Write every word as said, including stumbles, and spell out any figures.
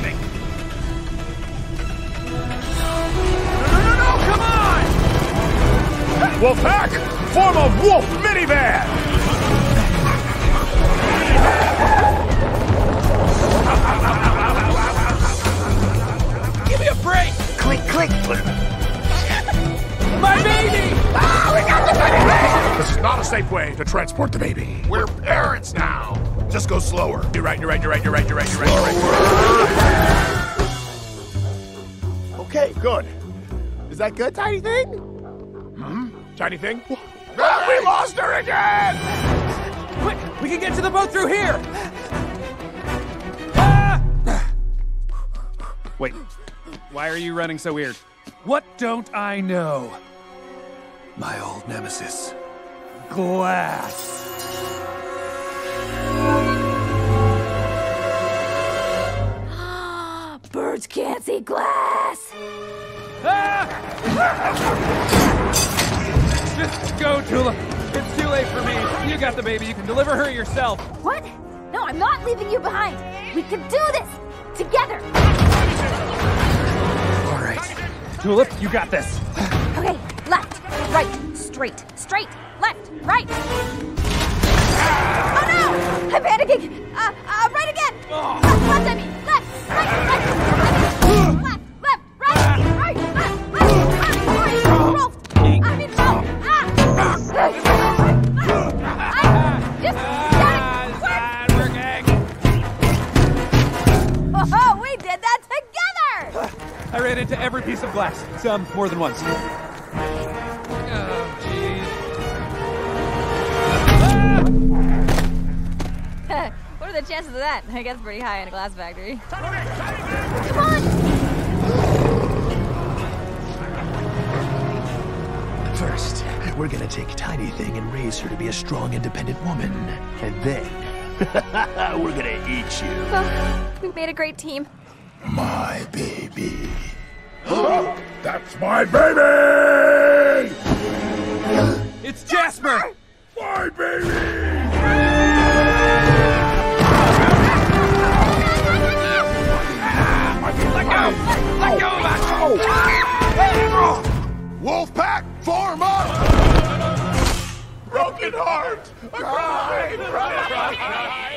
leaving! No, no, no, no! Come on! Wolfpack, form a wolf minivan! Give me a break! Click, click! My baby! Ah, we got the baby! This is not a safe way to transport the baby. We're parents now! Just go slower. You're right, you're right, you're right, you're right, you're right, you're right, you're right. Okay, good. Is that good, Tiny Thing? Hmm? Tiny Thing? Ah, we lost her again! Quick, we can get to the boat through here! Ah! Wait, why are you running so weird? What don't I know? My old nemesis, glass. Birds can't see glass! Ah! Just go, Tulip. It's too late for me. You got the baby. You can deliver her yourself. What? No, I'm not leaving you behind. We can do this together. All right. Tulip, you got this. Okay, left, right, straight, straight, left, right. Ah! Oh, no! I'm panicking. Uh, uh, right again. Oh. Left, left, I mean. Left, left, left, left, left, right, right, left, left, I'm Rolf, I'm in Rolf, ah, just got it, quick. Oh, we did that together! I ran into every piece of glass, some more than once. What are the chances of that? I guess pretty high in a glass factory. Come on! First, we're gonna take Tiny Thing and raise her to be a strong, independent woman. And then, we're gonna eat you. Well, we've made a great team. My baby. Oh, that's my baby! It's Jasper! My baby! Let go! Let go of us! Oh. Wolfpack, form up! Broken heart! A cry! Cry! Cry!